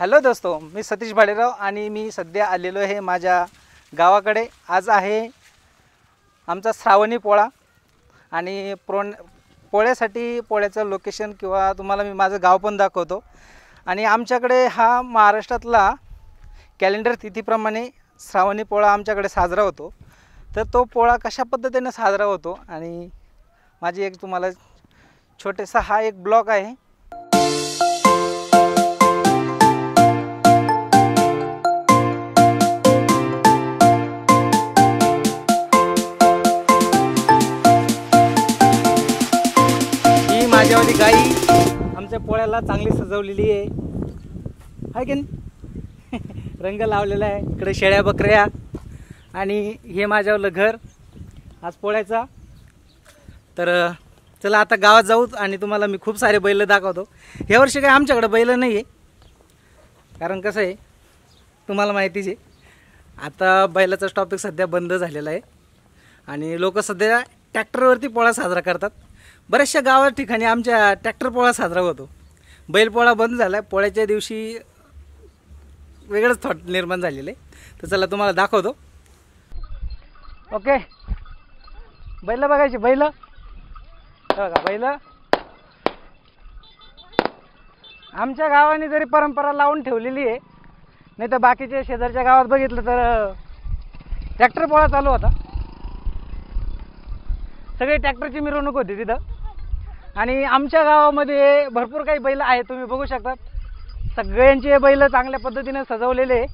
Hello दोस्तों, मी सतीश भालेराव आणि मी सध्या आलेलो आहे माझ्या गावाकडे। आज आहे आमचा श्रावणी पोळा आणि पोळ्यासाठी पोळ्याचं लोकेशन किंवा तुम्हाला मी माझं गाव पण दाखवतो। आणि आमच्याकडे हा महाराष्ट्रातला कॅलेंडर तिथीप्रमाणे श्रावणी पोळा आमच्याकडे साजरा होतो। तर तो पोळा कशा पद्धतीने साजरा होतो आणि माझी एक तुम्हाला छोटेसा हा एक ब्लॉग आहे। माझ्यावाली गाई आमच्या पोळ्याला चांगली सजवलेली आहे, हाय की नाही? रंग लावलेला आहे, इकडे शेळ्या बकऱ्या आणि हे माझ्यावलं घर आज पोळ्याचा। तर चला आता गावात जाऊ आणि तुम्हाला मी खूप सारे बैल दाखवतो। या वर्षी काय आमच्याकडे बैल नाही आहे, कारण कसं आहे तुम्हाला माहितीच आहे, आता बैलाचा टॉपिक सध्या बंद झालेला आहे आणि लोक सध्या ट्रॅक्टरवरती पोळा साजरा करतात। बऱ्याचशा गावात ठिकाणी आमच्या ट्रॅक्टर पोळा साजरा होतो, बैल पोळा बंद झाला। पोळ्याच्या दिवशी वेगळंच थॉट निर्माण झालेलं आहे, तर चला तुम्हाला दाखवतो। ओके, बैल बघायची, बैल बघा, बैल आमच्या गावाने जरी परंपरा लावून ठेवलेली आहे, नाही तर बाकीच्या शेजारच्या गावात बघितलं तर ट्रॅक्टर पोळा चालू होता, सगळी ट्रॅक्टरची मिरवणूक होती तिथं। आणि आमच्या गावामध्ये भरपूर काही बैल आहेत, तुम्ही बघू शकता, सगळ्यांचे बैल चांगल्या पद्धतीने सजवलेले आहे।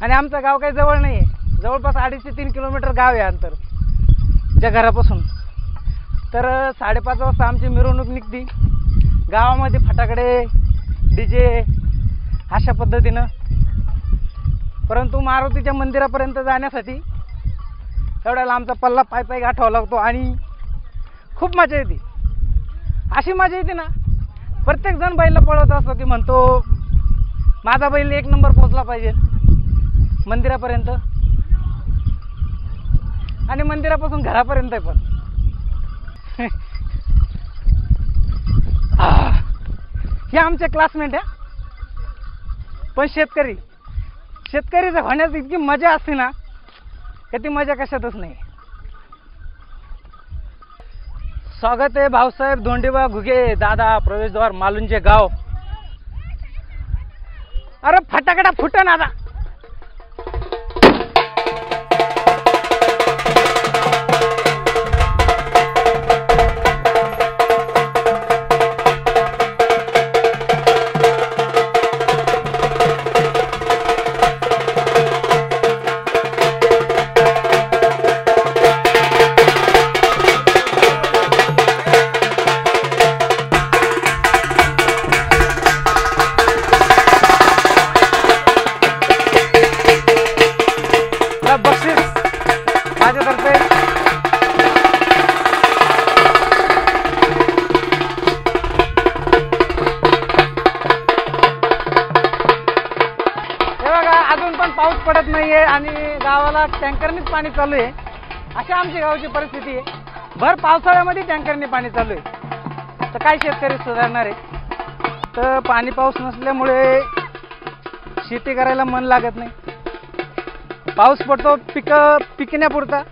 आणि आमचं गाव काही जवळ नाही आहे, जवळपास 2.5 ते 3 किलोमीटर गाव आहे अंतर ज्या घरापासून। तर 5:30 वाजता आमची मिरवणूक निघती, गावामध्ये फटाकडे डी जे अशा पद्धतीनं। परंतु मारुतीच्या मंदिरापर्यंत जाण्यासाठी एवढा लांबचा पल्ला पाय पाय गाठावा लागतो आणि खूप मजा येते, अशी मजा येते ना। प्रत्येकजण बैल पळवत असतो की म्हणतो माझा बैल 1 नंबर पोहोचला पाहिजे मंदिरापर्यंत आणि मंदिरापासून घरापर्यंत पण। हे आमचे क्लासमेट आहे, पण शेतकरी होण्यात इतकी मजा असते ना की ती मजा कशातच नाही। स्वागत आहे भाऊसाहेब धोंडेबा घुगे दादा, प्रवेशद्वार मालुंजे गाव। अरे फटाकडा फुटन आता, पडत नाहीये आणि गावाला टँकरनेच पाणी चालू आहे, अशा आमच्या गावची परिस्थिती आहे। भर पावसाळ्यामध्ये टँकरने पाणी चालू आहे, तर काय शेतकरी सुधारणार आहे? तर पाणी पाऊस नसल्यामुळे शेती करायला मन लागत नाही, पाऊस पडतो पिकण्यापुरता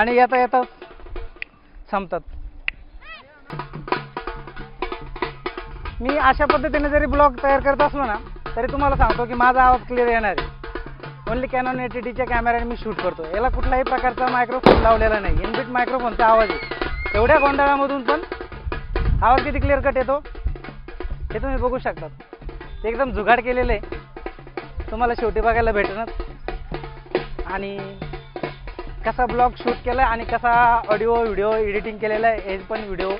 आणि येता येता संपतात। मी अशा पद्धतीने जरी ब्लॉग तयार करत असलो ना तरी तुम्हाला सांगतो की माझा आवाज क्लिअर येणार आहे। ओनली कॅनॉन 80Dच्या कॅमेऱ्याने मी शूट करतो, याला कुठल्याही प्रकारचा मायक्रोफोन लावलेला नाही, इनबिल्ट मायक्रोफोनचा आवाज आहे। एवढ्या गोंधळामधून पण आवाज किती क्लिअर कट येतो हे तुम्ही बघू शकता, एकदम जुगाड केलेलं आहे, तुम्हाला शेवटी बघायला भेटणार। आणि कसा ब्लॉग शूट केला आणि कसा ऑडिओ व्हिडिओ एडिटिंग केलेला आहे हे पण व्हिडिओ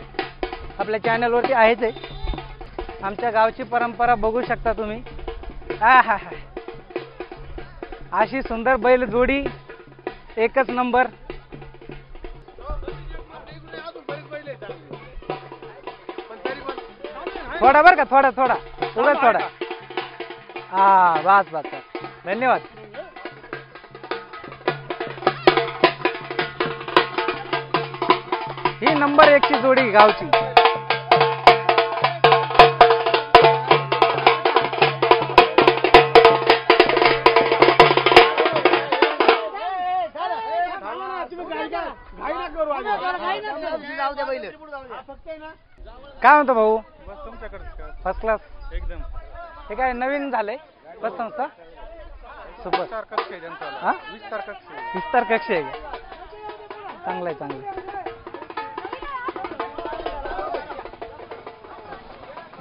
आपल्या चॅनलवरती आहेच आहे। आमच्या गावची परंपरा बघू शकता तुम्ही, हा हा हा, अशी सुंदर बैल जोडी, 1 नंबर। थोड़ा बर का, थोड़ा थोड़ा थोड़ा थोड़ा, हाँ बस बस, धन्यवाद। ही नंबर 1 ची जोड़ी गावची। काय म्हणतो भाऊ? बस तुमच्याकडे फर्स्ट क्लास एकदम। हे काय नवीन झाले बस संस्था? सुपर कक्ष आहे जनताला। विस्तार कक्ष आहे। चांगला आहे चांगला।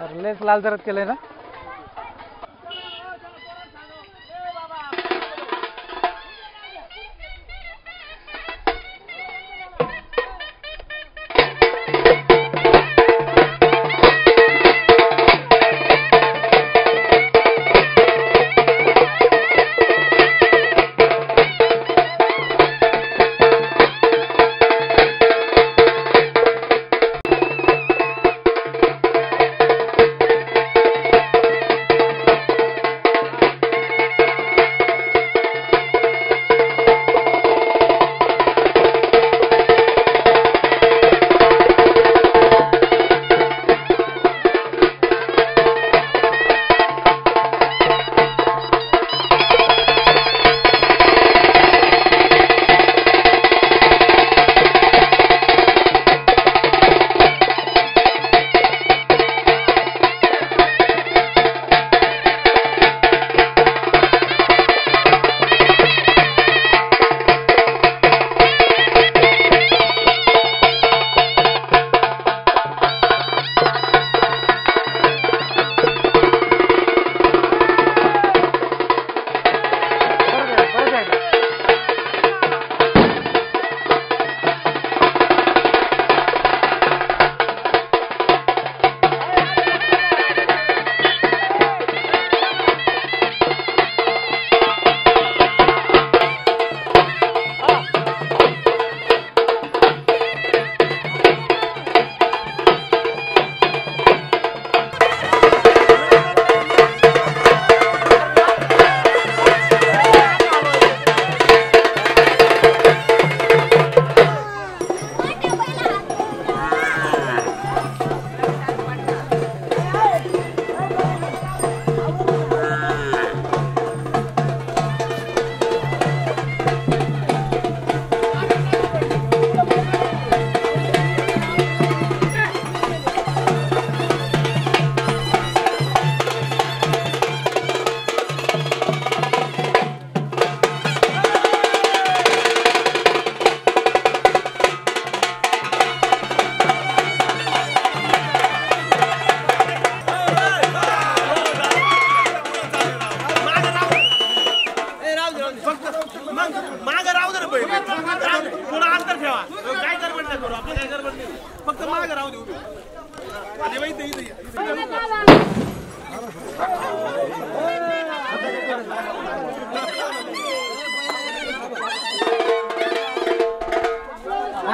अरे लेस लाल जरत केले ना?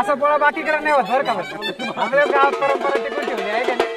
असं पोळा बाकी करत नाही बरं का आपल्या गावात परंपरा टिकून ठेवली आहे का नाही?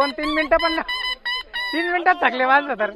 दोन तीन मिनट पण 3 मिनट थकले माणसं तर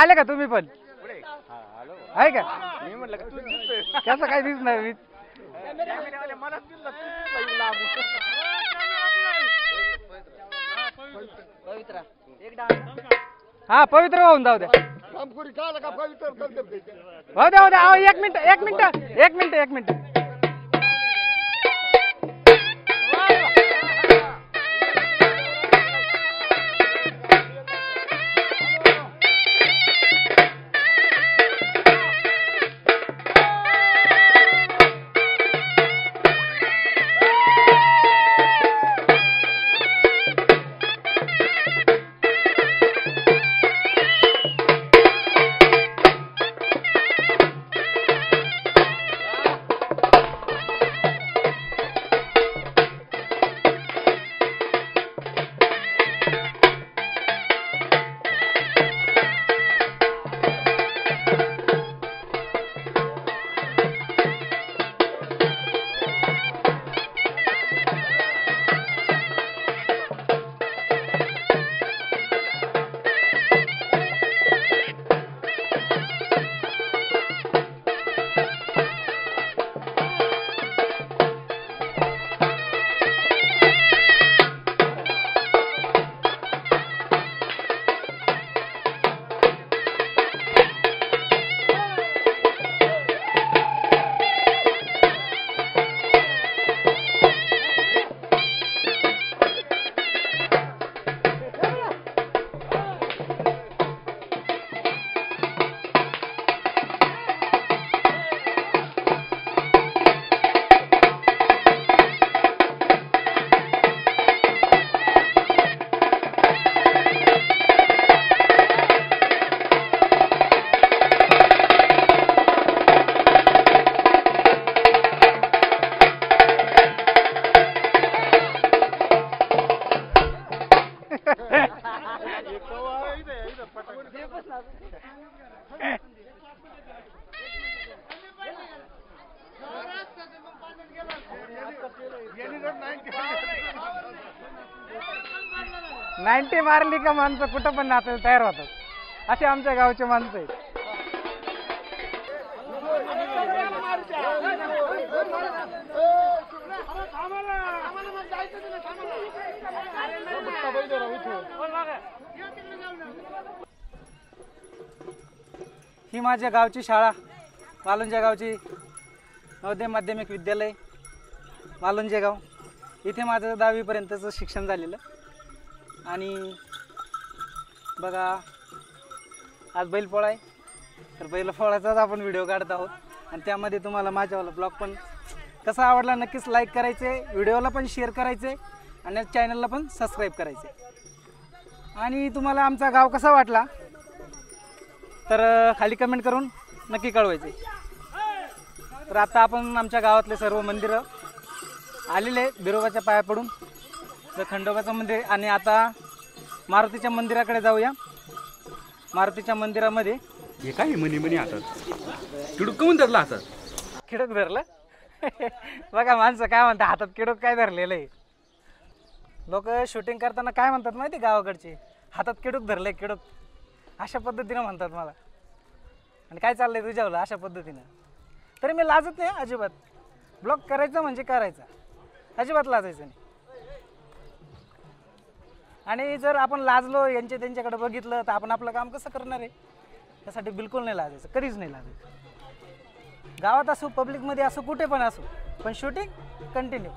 आले का तुम्ही पण आहे का मी म्हटलं कसं काय दिसणार वीज कॅमेरावाले मलाच दिसला पवित्र एकदा हां पवित्र होऊन जाऊ द्या कामकुरी काला का पवित्र हो द्या आओ 1 मिनिट मारली का माणसं कुठं पण नाचायला तयार होतात असे आमच्या गावचे माणसं आहेत ही माझ्या गावची शाळा मालुंजे गावची नवोदय माध्यमिक विद्यालय मालुंजे गाव इथे माझं 10वी पर्यंतचं शिक्षण झालेलं आणि बघा आज बैल पोळा आहे तर बैल पोळाचाच आपण व्हिडिओ काढत आहोत आणि त्यामध्ये तुम्हाला माझावाला ब्लॉग पण कसा आवडला नक्कीच लाईक करायचे व्हिडिओला पण शेअर करायचे आणि चॅनलला पण सबस्क्राइब करायचे आणि तुम्हाला आमचा गाव कसा वाटला तर खाली कमेंट करून नक्की कळवायचे तर आता आपण आमच्या गावातले सर्व मंदिरं आलेले बिरोबाच्या पाया पडून तर खंडोबाचं मंदिर आणि आता मारुतीच्या मंदिराकडे जाऊया। मारुतीच्या मंदिरामध्ये हे काय मनी मनी हातात किडकून धरला हातात किडक धरला बघा माणसं काय म्हणतात हातात किडक काय धरलेलं आहे। लोक शूटिंग करताना काय म्हणतात माहिती गावाकडचे हातात किडक धरले किडक अशा पद्धतीने म्हणतात मला। आणि काय चाललंय तुझ्यावर अशा पद्धतीने तरी मी लाजत नाही अजिबात। ब्लॉग करायचा म्हणजे करायचा अजिबात लाजायचं नाही। आणि जर आपण लाजलो यांचे त्यांच्याकडे बघितलं तर आपण आपलं काम कसं करणार आहे। त्यासाठी बिल्कुल नाही लाजायचं कधीच नाही लाजायचं। गावात असो पब्लिक मध्ये असो कुठे पण असो पण शूटिंग कंटिन्यू।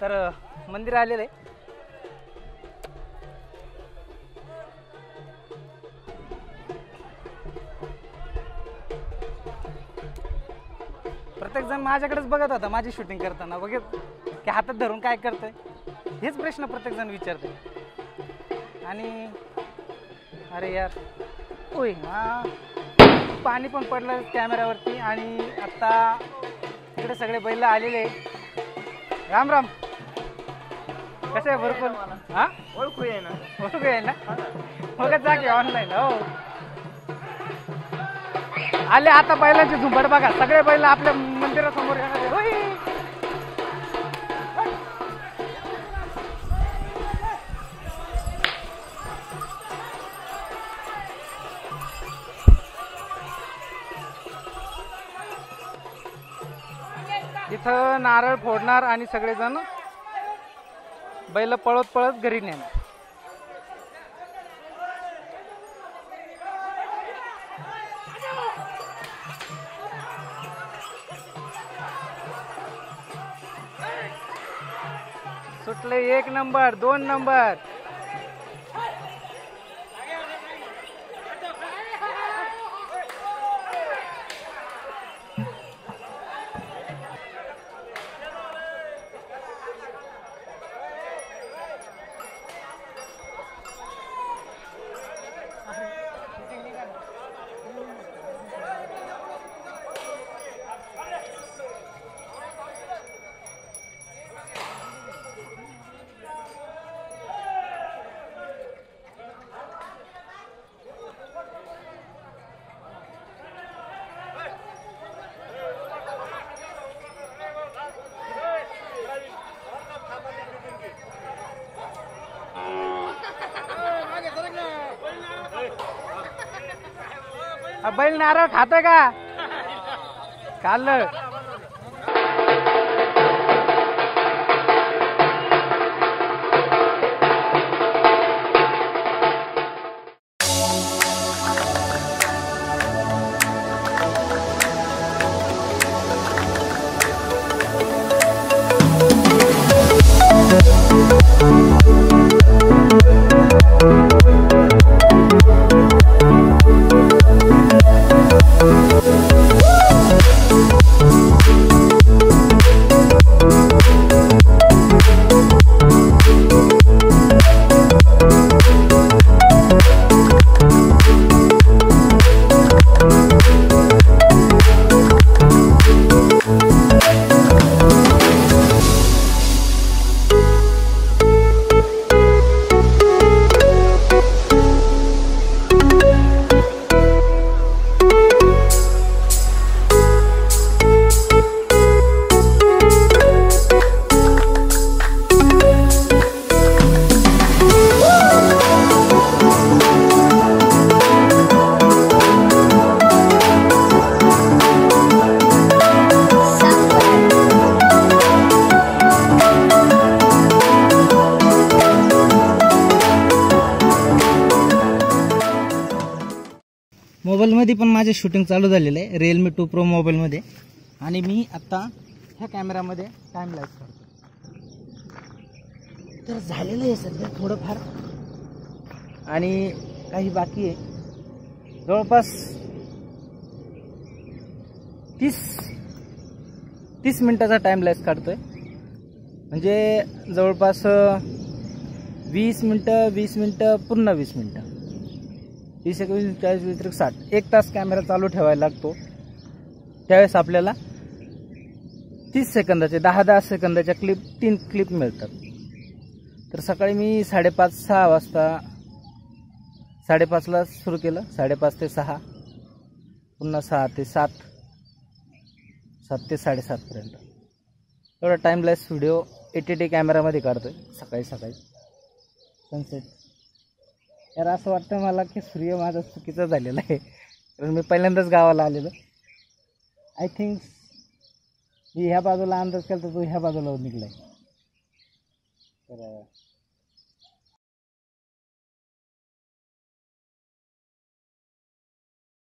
तर मंदिर आलेलं आहे प्रत्येक जण माझ्याकडेच बघत होता माझी शूटिंग करताना बघत की हातात धरून काय करतोय हेच प्रश्न प्रत्येक जण विचारते। आणि अरे यार ओय हां पाणी पण पडलं कॅमेऱ्यावरती। आणि आता इकडे सगळे बैल आलेले राम राम कसे आहे भरपूर हां ओळखू आहे ना बघत जा की ऑनलाईन हो आले। आता बैलांची झुंबड बघा सगळे बैल आपल्या मंदिरासमोर इथं नारळ फोडणार आणि सगळेजण बैल पळत पळत घरी नेणार। सुटले एक नंबर दोन नंबर बैल नारळ खाते का खाल्लं मोबाईलमध्ये पण माझे शूटिंग चालू झालेले आहे Realme 2 Pro मोबाईल मध्ये। आणि मी आता ह्या कॅमेरामध्ये टाइम लॅप्स करतो। तर झालेलं आहे सध्या थोडंफार आणि काही बाकी आहे जवळपास 30 मिनिटाचा टाइम लॅप्स काढतोय म्हणजे जवळपास 20 मिनिटं पूर्ण 20 मिनिटं 20, 21, 40, 60 एक तास कॅमेरा चालू ठेवायला लागतो। त्यावेळेस आपल्याला 30 सेकंदाचे 10-10 सेकंदाच्या क्लिप 3 क्लिप मिळतात। तर सकाळी मी 5:30-6 वाजता 5:30 ला सुरू केलं 5:30 ते 6 पुन्हा 6 ते 7 ते 7:30 पर्यंत एवढा टाइमलेस व्हिडिओ ATT कॅमेरा मध्ये काढतोय सकाळी सकाळी सनसेट। यार असं वाटतं मला की सूर्य माझा चुकीचा झालेला आहे कारण मी पहिल्यांदाच गावाला आलेलो। आई थिंक मी ह्या बाजूला अंदाज केला तर तो ह्या बाजूला निघलाय। तर